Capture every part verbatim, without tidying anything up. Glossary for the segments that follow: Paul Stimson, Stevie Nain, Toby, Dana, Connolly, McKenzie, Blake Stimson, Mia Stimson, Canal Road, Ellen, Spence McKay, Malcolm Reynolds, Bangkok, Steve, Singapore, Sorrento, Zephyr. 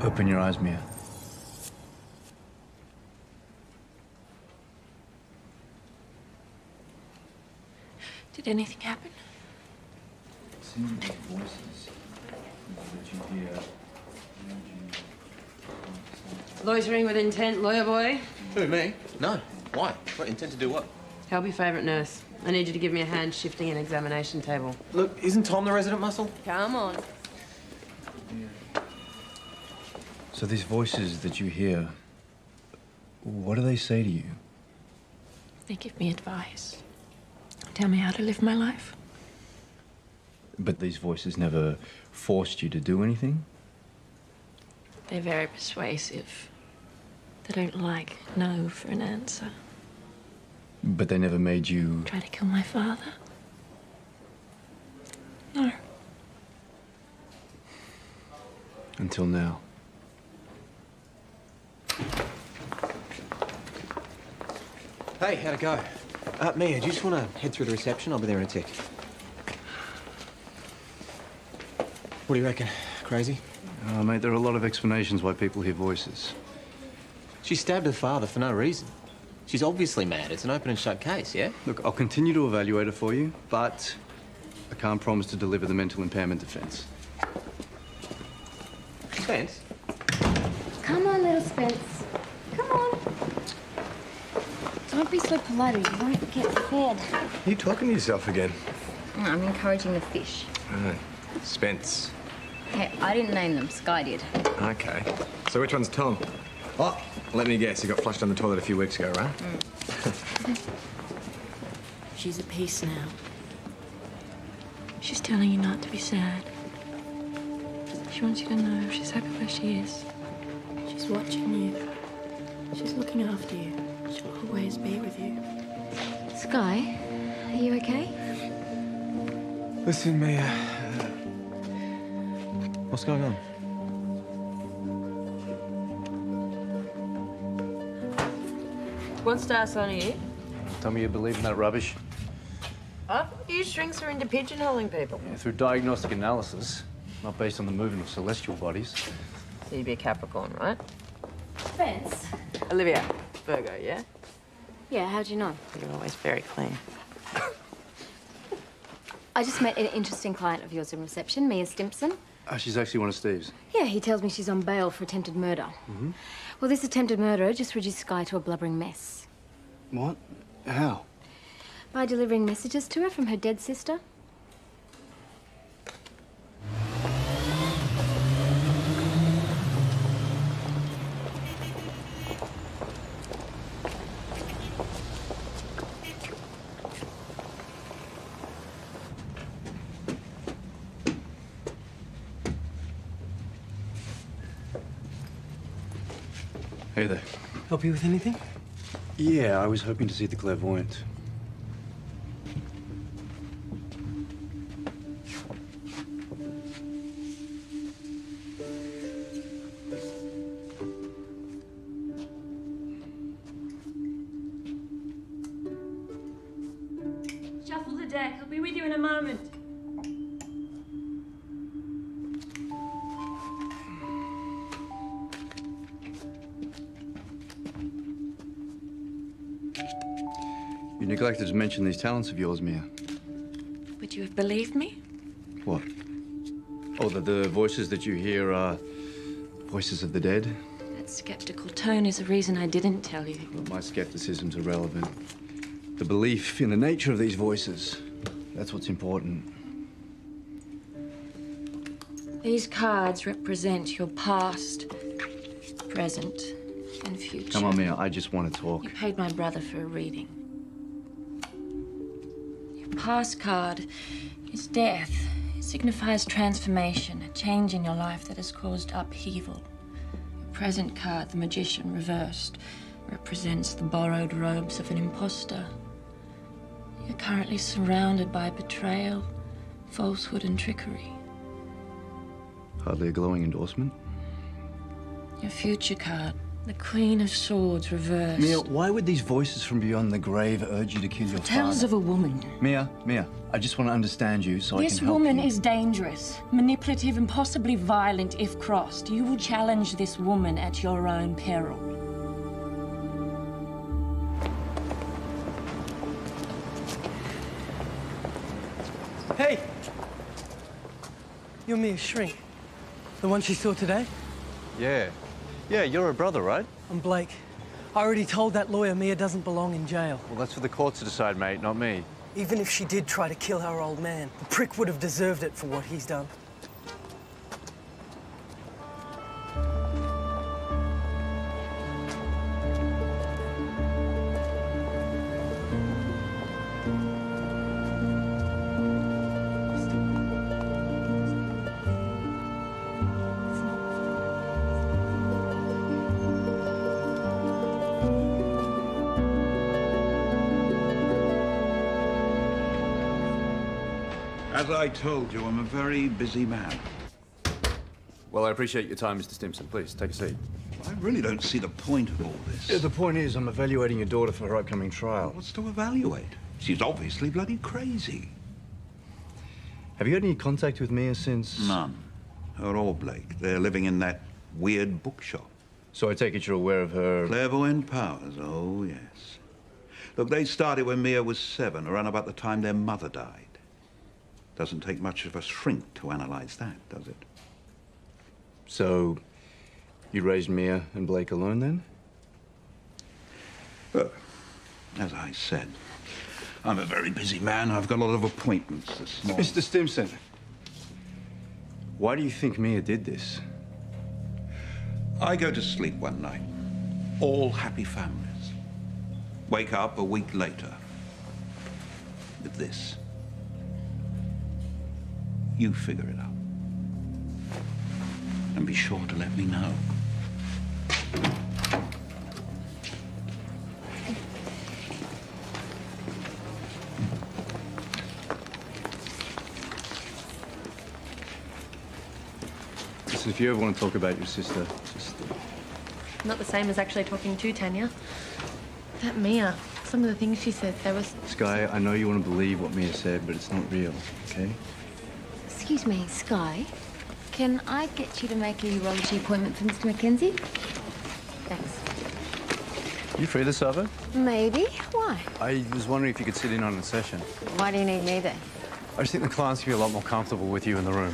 Open your eyes, Mia. Did anything happen? Seeing the voices that you hear. Loitering with intent, lawyer boy? Who, me? No. Why? What intent to do what? Help your favourite nurse. I need you to give me a hand shifting an examination table. Look, isn't Tom the resident muscle? Come on. So these voices that you hear, what do they say to you? They give me advice. Tell me how to live my life. But these voices never forced you to do anything? They're very persuasive. They don't like no for an answer. But they never made you... Try to kill my father? No. Until now. Hey, how'd it go? Uh, Mia, do you just want to head through the reception? I'll be there in a tick. What do you reckon? Crazy? Uh, mate, there are a lot of explanations why people hear voices. She stabbed her father for no reason. She's obviously mad. It's an open and shut case, yeah? Look, I'll continue to evaluate her for you, but I can't promise to deliver the mental impairment defence. Spence? Come on, little Spence. Come on. Don't be so polite, you won't get fed. Are you talking to yourself again? No, I'm encouraging the fish. Oh, Spence. Hey, I didn't name them, Sky did. Okay. So which one's Tom? Oh, let me guess, you got flushed down the toilet a few weeks ago, right? Mm. She's at peace now. She's telling you not to be sad. She wants you to know if she's happy where she is. She's watching you. She's looking after you. She'll always be with you. Sky, are you okay? Listen, Mia. What's going on? One star, Sonny, here. Tell me you believe in that rubbish. I thought you shrinks are into pigeonholing people. Yeah, through diagnostic analysis, not based on the movement of celestial bodies. So you'd be a Capricorn, right? Spence. Olivia, Virgo, yeah? Yeah, how do you know? You're always very clean. I just met an interesting client of yours in reception, Mia Stimson. Uh, she's actually one of Steve's. Yeah, he tells me she's on bail for attempted murder. Mm-hmm. Well, this attempted murderer just reduced Sky to a blubbering mess. What? How? By delivering messages to her from her dead sister. Hey there. Help you with anything? Yeah, I was hoping to see the clairvoyant. You neglected to mention these talents of yours, Mia. Would you have believed me? What? Oh, that the voices that you hear are voices of the dead? That skeptical tone is the reason I didn't tell you. Well, my skepticism's irrelevant. The belief in the nature of these voices, that's what's important. These cards represent your past, present, and future. Come on, Mia, I just want to talk. You paid my brother for a reading. Past card is death. It signifies transformation, a change in your life that has caused upheaval. Your present card, the magician reversed, represents the borrowed robes of an imposter. You're currently surrounded by betrayal, falsehood, and trickery. Hardly a glowing endorsement. Your future card, the Queen of Swords reversed. Mia, why would these voices from beyond the grave urge you to kill your father? Tales of a woman. Mia, Mia, I just want to understand you so I can help you. This woman is dangerous, manipulative, and possibly violent if crossed. You will challenge this woman at your own peril. Hey! You're Mia's shrink. The one she saw today? Yeah. Yeah, you're her brother, right? I'm Blake. I already told that lawyer Mia doesn't belong in jail. Well, that's for the courts to decide, mate, not me. Even if she did try to kill her old man, the prick would have deserved it for what he's done. As I told you, I'm a very busy man. Well, I appreciate your time, Mister Stimson. Please, take a seat. Well, I really don't see the point of all this. Yeah, the point is, I'm evaluating your daughter for her upcoming trial. What's to evaluate? She's obviously bloody crazy. Have you had any contact with Mia since? None. Her or Blake. They're living in that weird bookshop. So I take it you're aware of her... clairvoyant powers, oh, yes. Look, they started when Mia was seven, around about the time their mother died. Doesn't take much of a shrink to analyze that, does it? So, you raised Mia and Blake alone, then? Look, as I said, I'm a very busy man. I've got a lot of appointments this morning. Mister Stimson, why do you think Mia did this? I go to sleep one night, all happy families. Wake up a week later with this. You figure it out. And be sure to let me know. Listen, if you ever want to talk about your sister, just... Not the same as actually talking to Tanya. That Mia, some of the things she said, there was... Sky, I know you want to believe what Mia said, but it's not real, okay? Excuse me, Sky. Can I get you to make a urology appointment for Mister McKenzie? Thanks. You free this over? Maybe. Why? I was wondering if you could sit in on the session. Why do you need me then? I just think the clients will be a lot more comfortable with you in the room.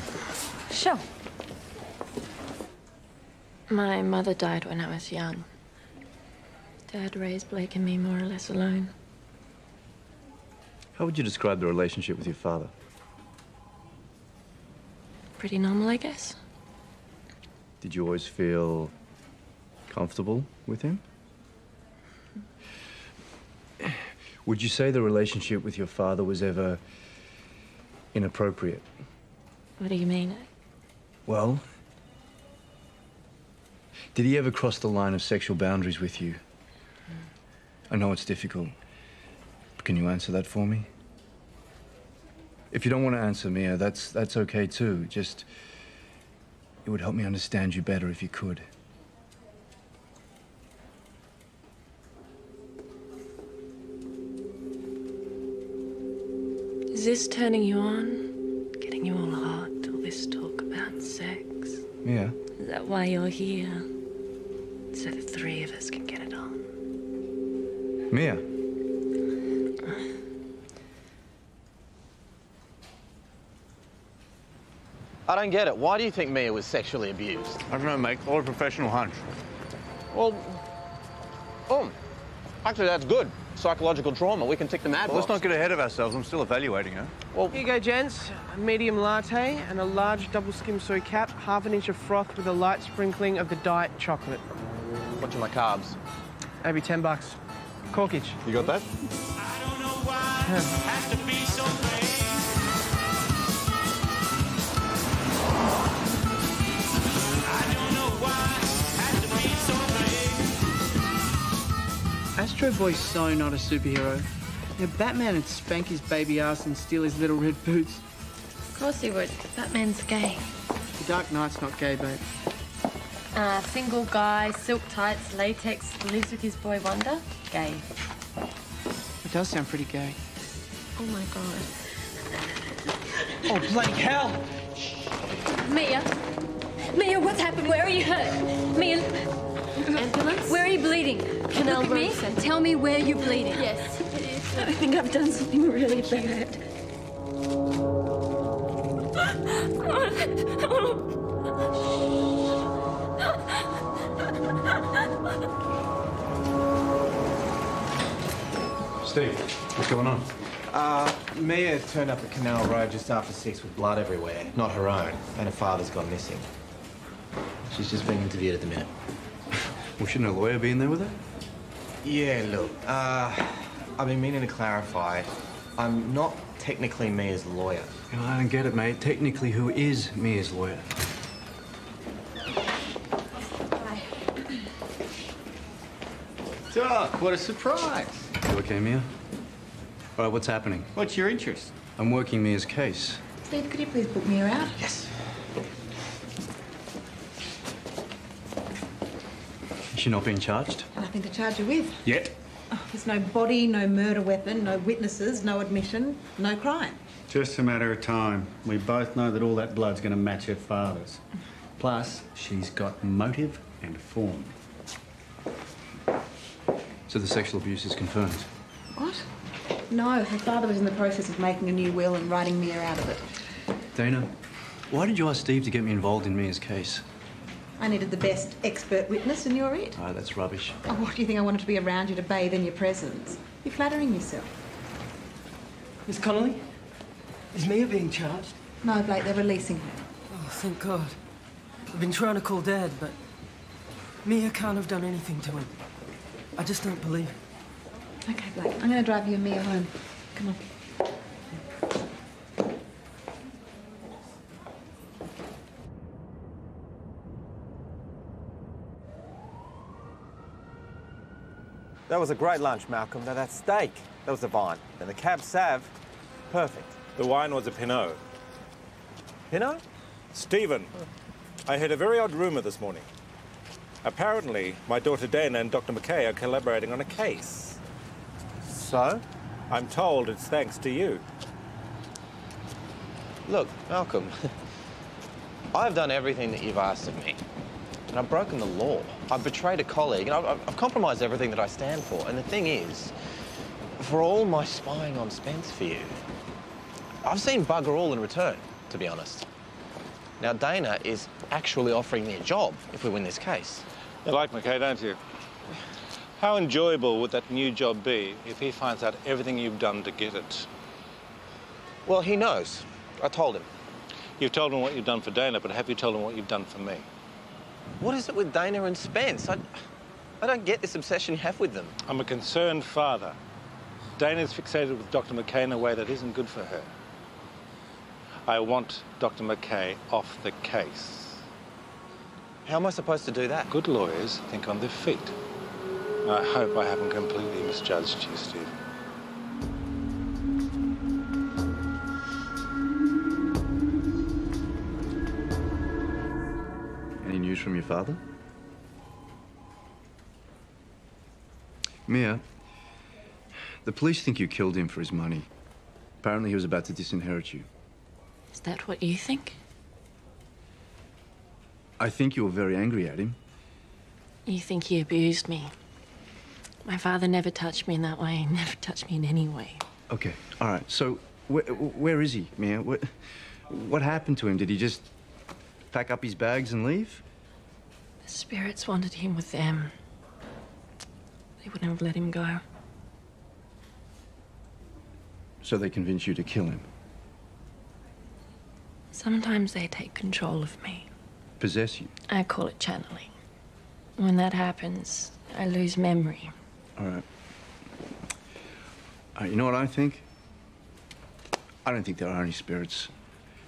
Sure. My mother died when I was young. Dad raised Blake and me more or less alone. How would you describe the relationship with your father? Pretty normal, I guess. Did you always feel comfortable with him? Would you say the relationship with your father was ever inappropriate? What do you mean? Well, Did he ever cross the line of sexual boundaries with you? I know it's difficult, but can you answer that for me? If you don't want to answer, Mia, that's, that's okay too. Just, it would help me understand you better if you could. Is this turning you on? Getting you all hot, all this talk about sex? Yeah. Is that why you're here? So the three of us can get it on. Mia. I don't get it. Why do you think Mia was sexually abused? I don't know, mate. All a professional hunch. Well, oh, actually, that's good. Psychological trauma. We can tick the mad box. Well, let's not get ahead of ourselves. I'm still evaluating her. Well, here you go, gents. A medium latte and a large double skim soy cap, half an inch of froth with a light sprinkling of the diet chocolate. Watching my carbs. Maybe ten bucks. Corkage. You got that? I don't know why it has to be so bad. Astro Boy's so not a superhero. Now, Batman would spank his baby ass and steal his little red boots. Of course he would. Batman's gay. The Dark Knight's not gay, babe. Uh, single guy, silk tights, latex, lives with his boy Wonder. Gay. It does sound pretty gay. Oh, my God. Oh, bloody hell! Shh. Mia. Mia, what's happened? Where are you hurt? Mia... Ambulance? Where are you bleeding? Canal Road. Look at me. Center. Tell me where you're bleeding. Yes, it is. I think I've done something really bad. Steve, what's going on? Uh, Mia turned up at Canal Road just after six with blood everywhere, not her own, and her father's gone missing. She's just being interviewed at the minute. Well, shouldn't a lawyer be in there with her? Yeah, look, uh, I've been meaning to clarify. I'm not technically Mia's lawyer. You know, I don't get it, mate. Technically, who is Mia's lawyer? Hi. Doc, what a surprise. You okay, Mia? All right, what's happening? What's your interest? I'm working Mia's case. Steve, could you please book Mia out? Yes. She's not being charged? Nothing to charge her with. Yet? Oh, there's no body, no murder weapon, no witnesses, no admission, no crime. Just a matter of time. We both know that all that blood's going to match her father's. Plus, she's got motive and form. So the sexual abuse is confirmed? What? No, her father was in the process of making a new will and writing Mia out of it. Dana, why did you ask Steve to get me involved in Mia's case? I needed the best expert witness, and you're it. Oh, that's rubbish. Oh, what do you think I wanted to be around you to bathe in your presence? You're flattering yourself. Miss Connolly, is Mia being charged? No, Blake, they're releasing her. Oh, thank God. I've been trying to call Dad, but Mia can't have done anything to him. I just don't believe it. OK, Blake, I'm going to drive you and Mia home. Come on. That was a great lunch, Malcolm. Now, that steak, that was the vine. And the cab sav, perfect. The wine was a Pinot. Pinot? Stephen, oh. I heard a very odd rumour this morning. Apparently, my daughter Dana and Doctor McKay are collaborating on a case. So? I'm told it's thanks to you. Look, Malcolm, I've done everything that you've asked of me. And I've broken the law. I've betrayed a colleague, and I've, I've compromised everything that I stand for. And the thing is, for all my spying on Spence for you, I've seen bugger all in return, to be honest. Now, Dana is actually offering me a job if we win this case. You like McKay, don't you? How enjoyable would that new job be if he finds out everything you've done to get it? Well, he knows. I told him. You've told him what you've done for Dana, but have you told him what you've done for me? What is it with Dana and Spence? I, I don't get this obsession you have with them. I'm a concerned father. Dana's fixated with Doctor McKay in a way that isn't good for her. I want Doctor McKay off the case. How am I supposed to do that? Good lawyers think on their feet. I hope I haven't completely misjudged you, Steve. Any news from your father? Mia, the police think you killed him for his money. Apparently he was about to disinherit you. Is that what you think? I think you were very angry at him. You think he abused me? My father never touched me in that way. He never touched me in any way. Okay, all right. So wh where is he, Mia? What, what happened to him? Did he just pack up his bags and leave? The spirits wanted him with them. They wouldn't have let him go. So they convinced you to kill him? Sometimes they take control of me. Possess you? I call it channeling. When that happens, I lose memory. All right. All right, you know what I think? I don't think there are any spirits.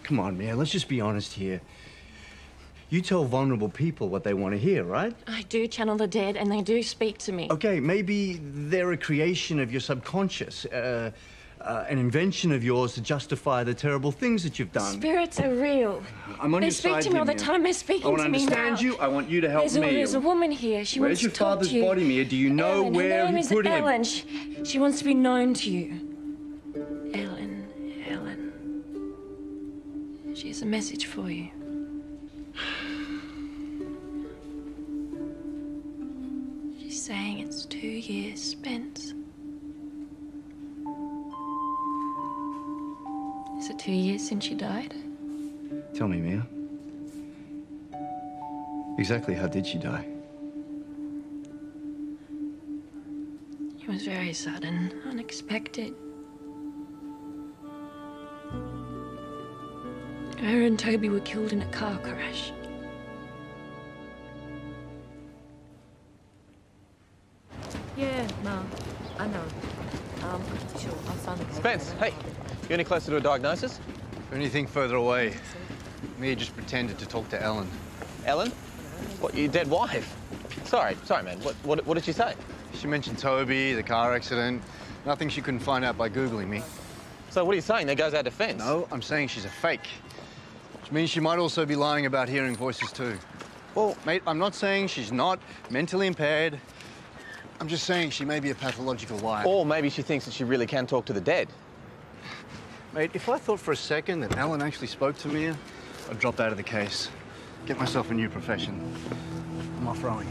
Come on, Mia, let's just be honest here. You tell vulnerable people what they want to hear, right? I do channel the dead, and they do speak to me. Okay, maybe they're a creation of your subconscious, uh, uh, an invention of yours to justify the terrible things that you've done. Spirits are real. I'm on they your side. They speak to me all the time. They're speaking to me now. I want to understand you. I want you to help there's me. A, there's a woman here. She where's wants to talk to you. Where's your father's body, Mia? Do you know Ellen, where he put him? Her name is Ellen. She, she wants to be known to you. Ellen, Ellen. She has a message for you. She's saying it's two years, Spence. Is it two years since she died? Tell me, Mia. Exactly how did she die? It was very sudden, unexpected. Her and Toby were killed in a car crash. Yeah, Mum, I know. Um, sure, I'll sign the Spence, hey, you any closer to a diagnosis? If anything further away. Mia just pretended to talk to Ellen. Ellen? What, your dead wife? Sorry, sorry, man. What, what, what did she say? She mentioned Toby, the car accident. Nothing she couldn't find out by Googling me. So what are you saying? There goes our defense. No, I'm saying she's a fake. Which means she might also be lying about hearing voices too. Well, mate, I'm not saying she's not mentally impaired. I'm just saying she may be a pathological liar. Or maybe she thinks that she really can talk to the dead. Mate, if I thought for a second that Ellen actually spoke to me, I'd drop out of the case. Get myself a new profession. I'm off rowing.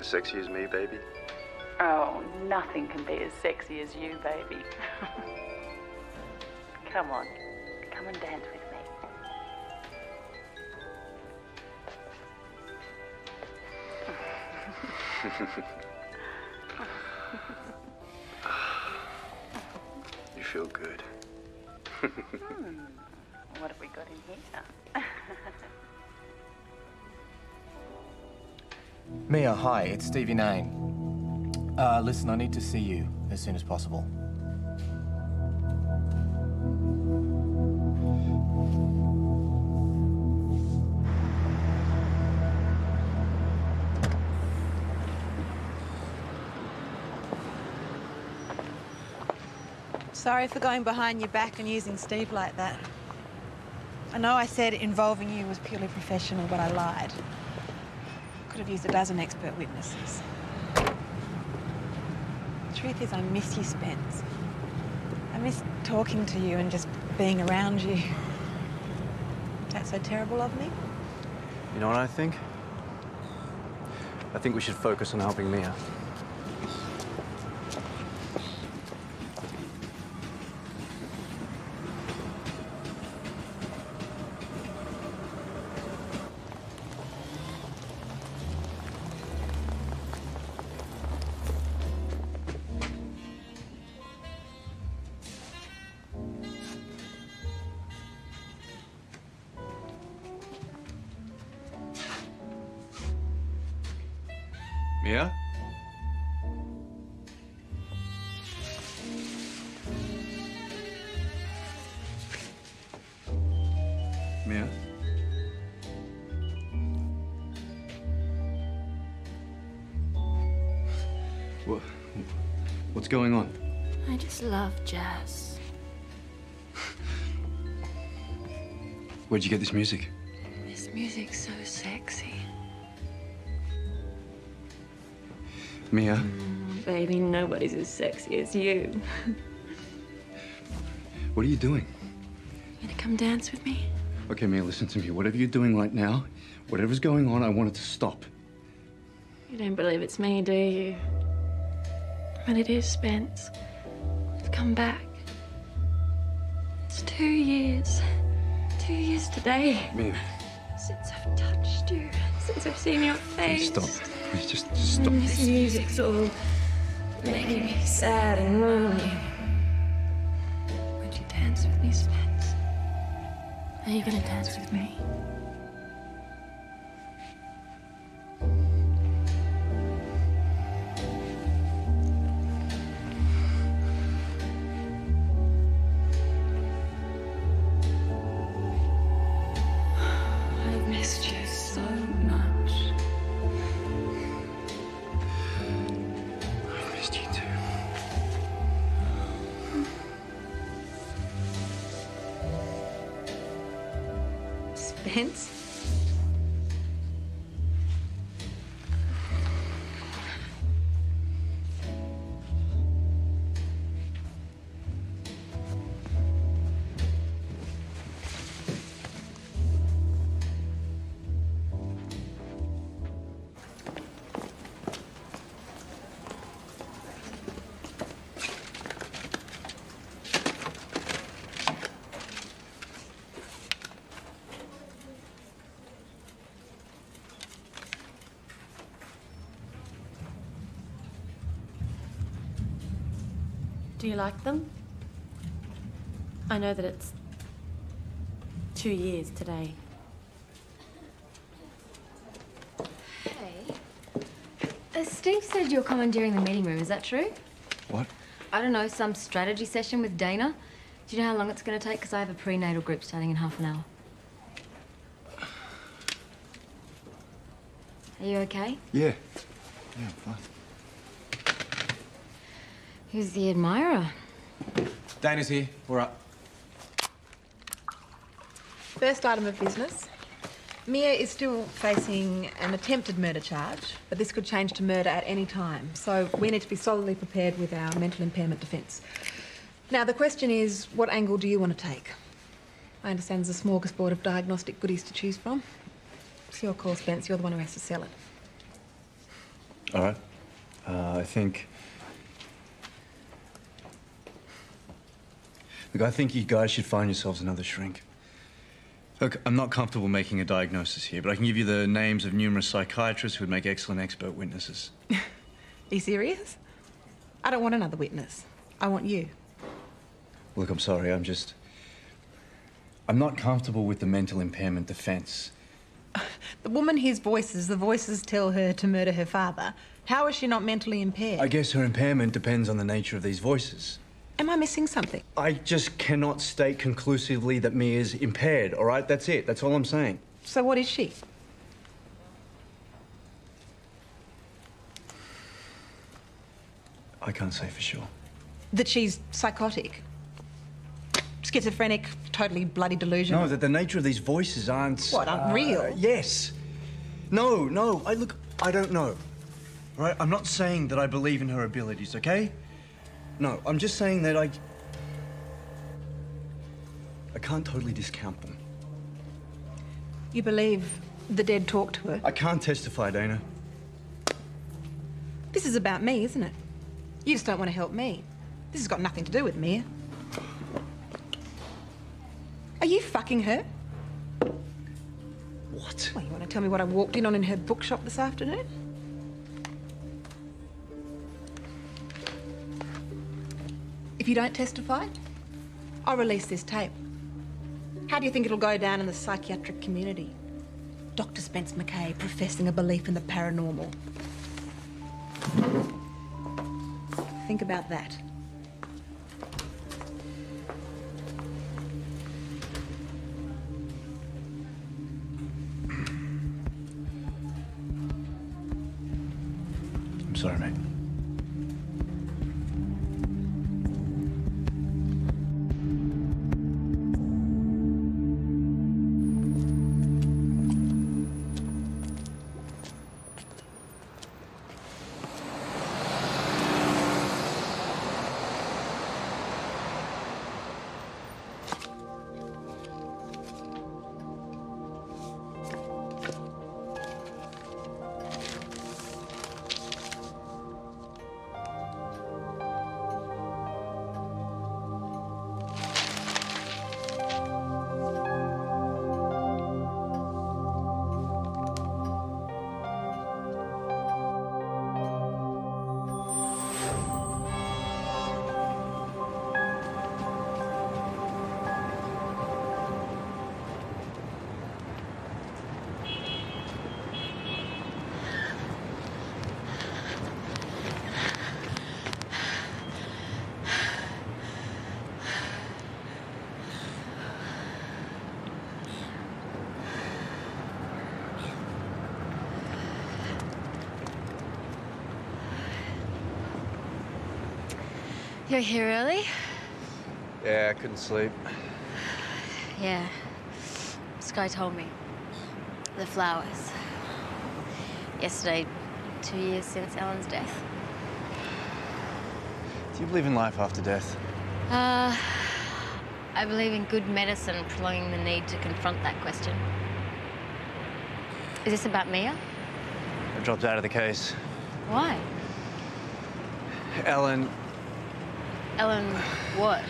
Sexy as me, baby? Oh, nothing can be as sexy as you, baby. Come on. Come and dance with me. You feel good. hmm. What have we got in here? Mia, hi, it's Stevie Nain. Uh, listen, I need to see you as soon as possible. Sorry for going behind your back and using Steve like that. I know I said involving you was purely professional, but I lied. Have used a dozen expert witnesses. truth is I miss you, Spence. I miss talking to you and just being around you. Is that so terrible of me? You know what I think? I think we should focus on helping Mia. Mia? Mia? What, what's going on? I just love jazz. Where'd you get this music? This music's so sexy. Mia. Mm, baby, nobody's as sexy as you. What are you doing? You gonna come dance with me? Okay, Mia, listen to me. Whatever you're doing right now, whatever's going on, I want it to stop. You don't believe it's me, do you? But it is, Spence. I've come back. It's two years. Two years today. Mia. Since I've touched you. Since I've seen your face. Please stop. Please just, just stop. And this music's all making me sad and lonely. Would you dance with me, Spence? Are you gonna dance with me? Spence? Do you like them? I know that it's two years today. Hey. Uh, Steve said you're commandeering the meeting room, is that true? What? I don't know, some strategy session with Dana. Do you know how long it's going to take? Because I have a prenatal group starting in half an hour. Are you okay? Yeah. Yeah, I'm fine. Who's the admirer? Dana's here. We're up. First item of business. Mia is still facing an attempted murder charge, but this could change to murder at any time. So we need to be solidly prepared with our mental impairment defence. Now, the question is, what angle do you want to take? I understand there's a smorgasbord of diagnostic goodies to choose from. It's your call, Spence. You're the one who has to sell it. All right. Uh, I think... Look, I think you guys should find yourselves another shrink. Look, I'm not comfortable making a diagnosis here, but I can give you the names of numerous psychiatrists who would make excellent expert witnesses. Are you serious? I don't want another witness. I want you. Look, I'm sorry, I'm just... I'm not comfortable with the mental impairment defence. The woman hears voices. The voices tell her to murder her father. How is she not mentally impaired? I guess her impairment depends on the nature of these voices. Am I missing something? I just cannot state conclusively that Mia's impaired, all right? That's it. That's all I'm saying. So what is she? I can't say for sure. That she's psychotic? Schizophrenic, totally bloody delusional? No, that the nature of these voices aren't... What, aren't uh, real? Yes. No, no. I, look, I don't know. All right? I'm not saying that I believe in her abilities, okay? No, I'm just saying that I... I can't totally discount them. You believe the dead talk to her? I can't testify, Dana. This is about me, isn't it? You just don't want to help me. This has got nothing to do with Mia. Are you fucking her? What? Well, you want to tell me what I walked in on in her bookshop this afternoon? If you don't testify, I'll release this tape. How do you think it'll go down in the psychiatric community? Doctor Spence McKay professing a belief in the paranormal. Think about that. I'm sorry, mate. You're here early? Yeah, I couldn't sleep. Yeah. This guy told me. The flowers. Yesterday, two years since Ellen's death. Do you believe in life after death? Uh, I believe in good medicine prolonging the need to confront that question. Is this about Mia? I dropped out of the case. Why? Ellen... Ellen, what?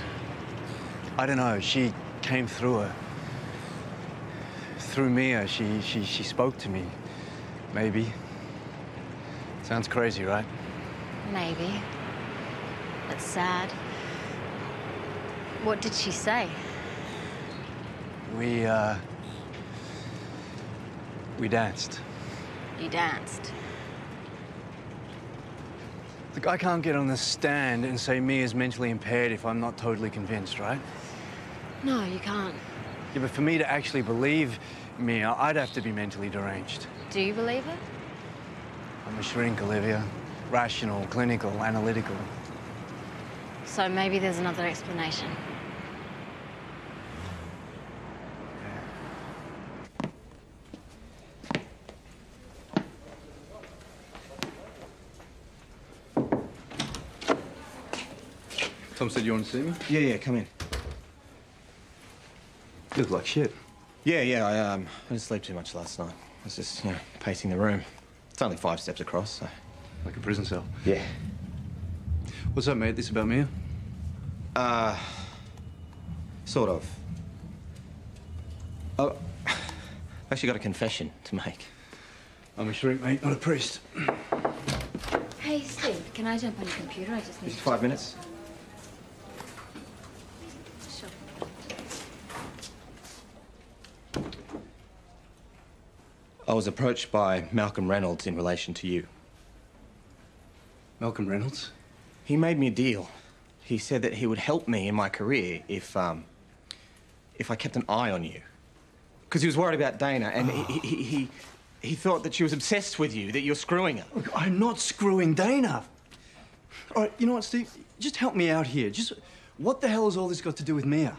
I don't know. She came through her. Through Mia, she, she, she spoke to me. Maybe. Sounds crazy, right? Maybe. That's sad. What did she say? We, uh... we danced. You danced? Look, I can't get on the stand and say Mia's mentally impaired if I'm not totally convinced, right? No, you can't. Yeah, but for me to actually believe Mia, I'd have to be mentally deranged. Do you believe her? I'm a shrink, Olivia. Rational, clinical, analytical. So maybe there's another explanation. Tom said you want to see me? Yeah, yeah, come in. You look like shit. Yeah, yeah, I, um, I didn't sleep too much last night. I was just, you know, pacing the room. It's only five steps across, so... Like a prison cell? Yeah. What's up, mate? This about Mia? Uh... Sort of. Oh, I actually got a confession to make. I'm a shrink, mate, not a priest. Hey, Steve, can I jump on your computer? I just need... Just five minutes. I was approached by Malcolm Reynolds in relation to you. Malcolm Reynolds? He made me a deal. He said that he would help me in my career if, um, if I kept an eye on you. Because he was worried about Dana, and oh. he, he, he, he thought that she was obsessed with you, that you're screwing her. Look, I'm not screwing Dana. All right, you know what, Steve? Just help me out here. Just, what the hell has all this got to do with Mia?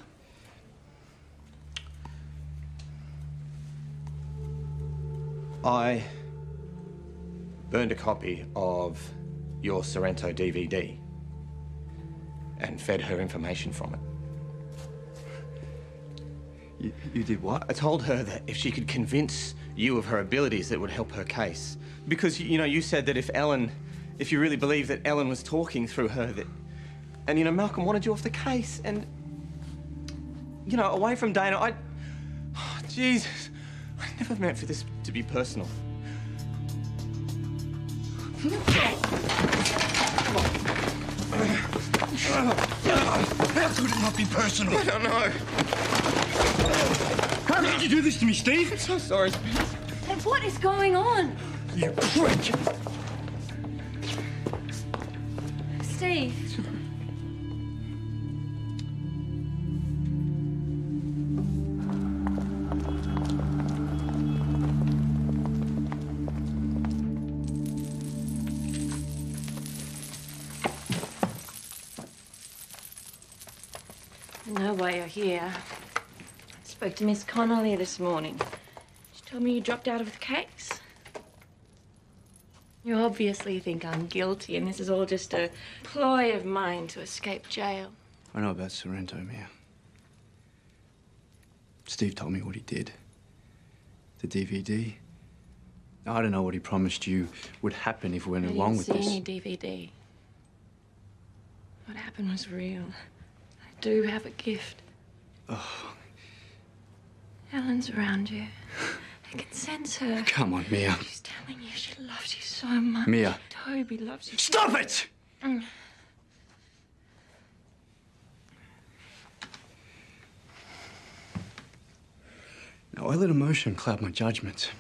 I burned a copy of your Sorrento D V D. and fed her information from it. You, you did what? I told her that if she could convince you of her abilities, that would help her case. Because, you know, you said that if Ellen, if you really believe that Ellen was talking through her, that... And, you know, Malcolm wanted you off the case and, you know, away from Dana, I... Oh, Jesus. I never meant for this to be personal. How could it not be personal? I don't know. How did you do this to me, Steve? I'm so sorry, Spence. And what is going on? You prick! Steve. No way you're here. I spoke to Miss Connolly this morning. She told me you dropped out of the case. You obviously think I'm guilty and this is all just a ploy of mine to escape jail. I know about Sorrento, Mia. Steve told me what he did. The D V D. I don't know what he promised you would happen if we went along with this. I didn't see any D V D. What happened was real. I do have a gift. Oh. Ellen's around you. I can sense her. Come on, Mia. She's telling you she loves you so much. Mia. Toby loves you. Stop it! Mm. Now, I let emotion cloud my judgment.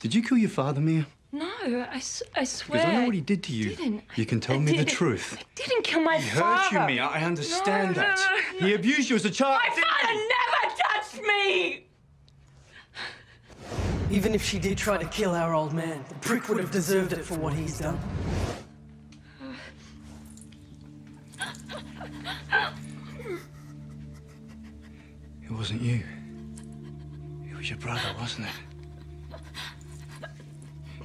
Did you kill your father, Mia? No, I, I swear. Because I know what he did to you. Didn't. You can tell I me didn't. The truth. I didn't kill my he father. He hurt you, Mia. I understand no, that. No, no, he no. abused you as a child. My father never touched me! Even if she did try to kill our old man, the prick would have deserved it for what he's done. It wasn't you. It was your brother, wasn't it?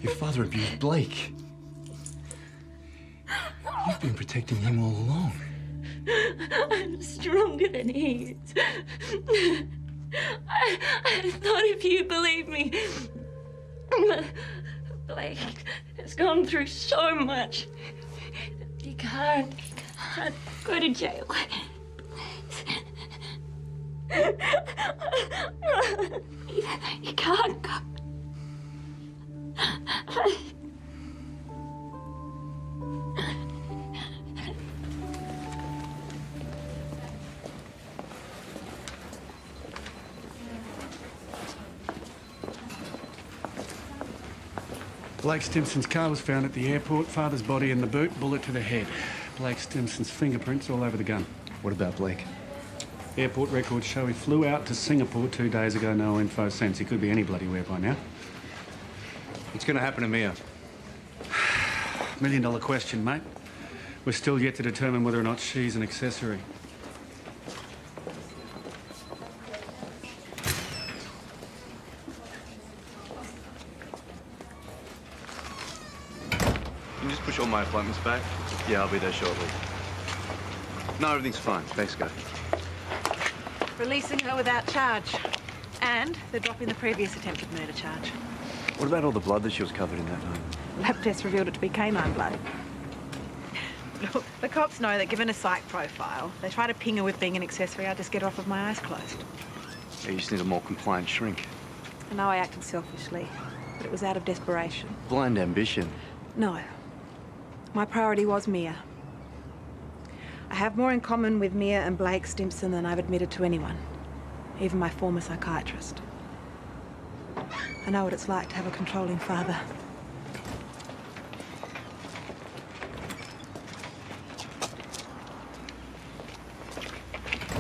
Your father abused Blake. You've been protecting him all along. I'm stronger than he is. I, I thought if you believed me, Blake has gone through so much. He can't, he can't go to jail. He, he can't go. Blake Stimson's car was found at the airport. Father's body in the boot, bullet to the head. Blake Stimson's fingerprints all over the gun. What about Blake? Airport records show he flew out to Singapore two days ago. No info since. He could be any bloody where by now. What's going to happen to Mia? Million dollar question, mate. We're still yet to determine whether or not she's an accessory. Can you just push all my appointments back? Yeah, I'll be there shortly. No, everything's fine. Thanks, guy. Releasing her without charge. And they're dropping the previous attempted murder charge. What about all the blood that she was covered in that night? Lab tests revealed it to be canine blood. Look, the cops know that given a psych profile, they try to ping her with being an accessory, I just get off with my eyes closed. Yeah, you just need a more compliant shrink. I know I acted selfishly, but it was out of desperation. Blind ambition? No. My priority was Mia. I have more in common with Mia and Blake Stimson than I've admitted to anyone, even my former psychiatrist. I know what it's like to have a controlling father.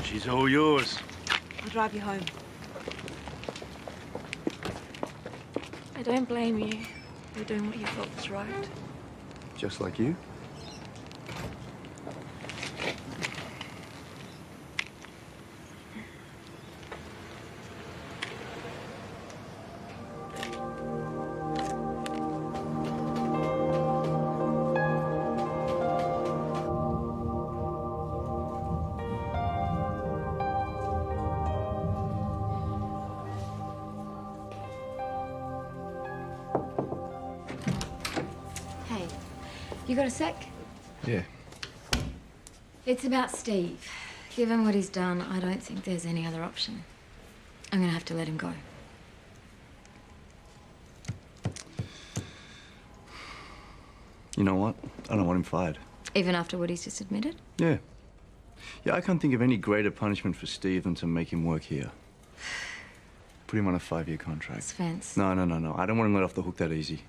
She's all yours. I'll drive you home. I don't blame you. You're doing what you thought was right. Just like you? Hey, you got a sec? Yeah. It's about Steve. Given what he's done, I don't think there's any other option. I'm gonna have to let him go. You know what? I don't want him fired. Even after what he's just admitted? Yeah. Yeah, I can't think of any greater punishment for Steve than to make him work here. Put him on a five-year contract. Spence. No, no, no, no. I don't want him let off the hook that easy.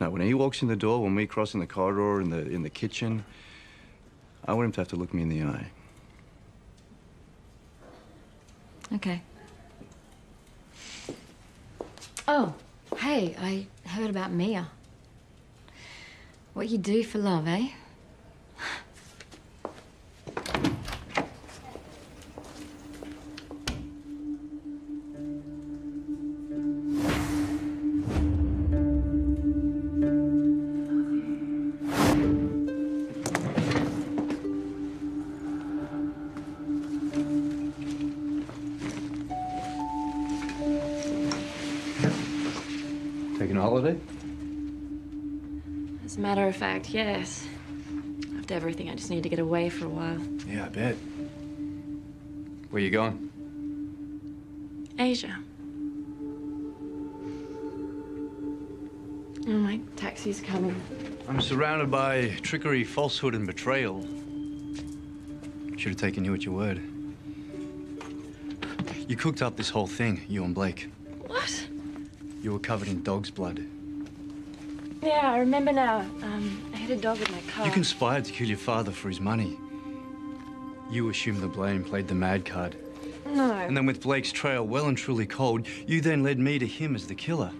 No, when he walks in the door, when we cross in the corridor, in the, in the kitchen, I want him to have to look me in the eye. Okay. Oh, hey, I heard about Mia. What you do for love, eh? Matter of fact, yes. After everything, I just need to get away for a while. Yeah, I bet. Where you going? Asia. Oh, my taxi's coming. I'm surrounded by trickery, falsehood, and betrayal. Should have taken you at your word. You cooked up this whole thing, you and Blake. What? You were covered in dog's blood. Yeah, I remember now. Um, I had a dog in my car. You conspired to kill your father for his money. You assumed the blame, played the mad card. No. And then with Blake's trail well and truly cold, you then led me to him as the killer.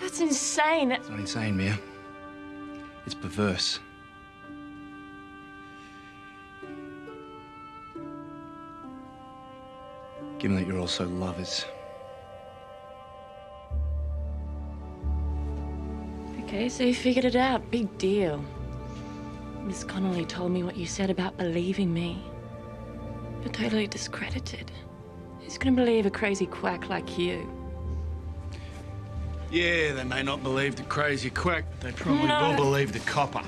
That's insane. It's not insane, Mia. It's perverse. Given that you're also lovers. Okay, so you figured it out. Big deal. Miss Connolly told me what you said about believing me. You're totally discredited. Who's gonna believe a crazy quack like you? Yeah, they may not believe the crazy quack, but they probably no. will believe the copper.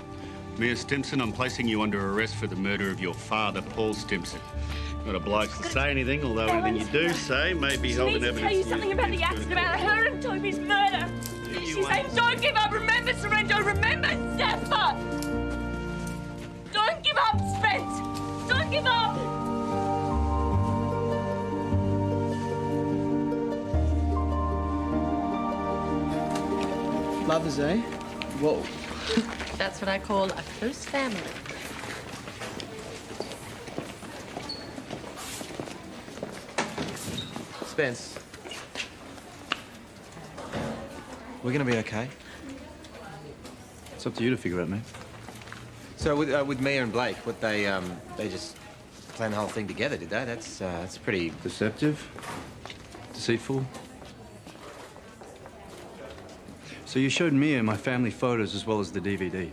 Mia Stimson, I'm placing you under arrest for the murder of your father, Paul Stimson. Not obliged to say anything, although no anything you do say may be held in evidence. I need to tell you something about the accident, about her and Toby's murder. She's saying, don't give up, remember, Sorrento, remember, Zephyr! Don't give up, Spence! Don't give up! Lovers, eh? Whoa. That's what I call a close family. Spence. We're gonna be okay. It's up to you to figure out, mate. So with, uh, with Mia and Blake, what they um, they just planned the whole thing together, did they? That's uh, that's pretty deceptive, deceitful. So you showed Mia my family photos as well as the D V D.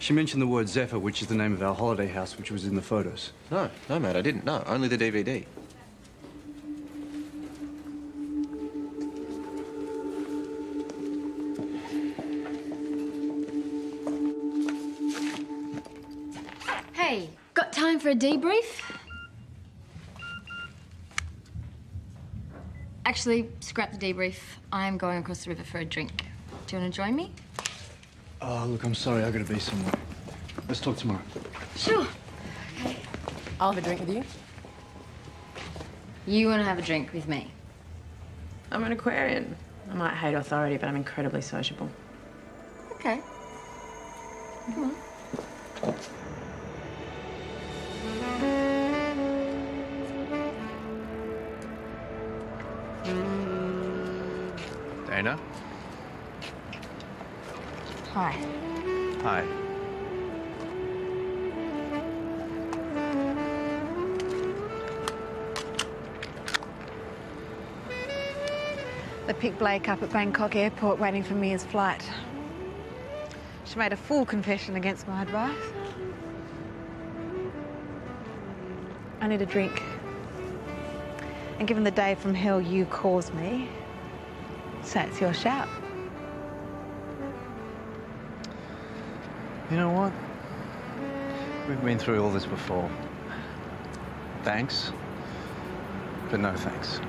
She mentioned the word Zephyr, which is the name of our holiday house, which was in the photos. No, no, mate, I didn't. No, only the D V D. For a debrief? Actually, scrap the debrief. I am going across the river for a drink. Do you want to join me? Oh, look, I'm sorry. I've got to be somewhere. Let's talk tomorrow. Sure. Okay. I'll have a drink with you. You want to have a drink with me? I'm an Aquarian. I might hate authority, but I'm incredibly sociable. Okay. Come on. Dana? Hi. Hi. They picked Blake up at Bangkok airport waiting for Mia's flight. She made a full confession against my advice. I need a drink. And given the day from hell you caused me, So it's your shout. You know what? We've been through all this before. Thanks, but no thanks.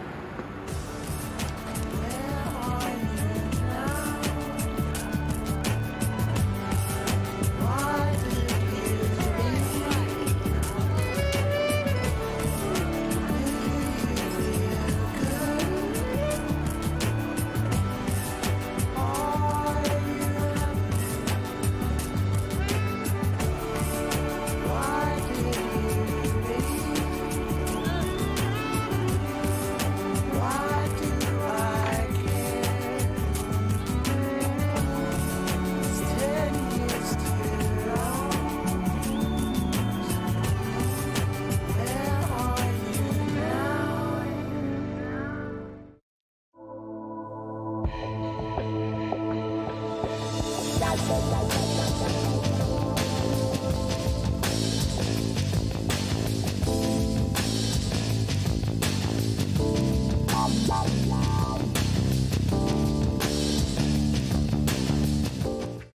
Bye.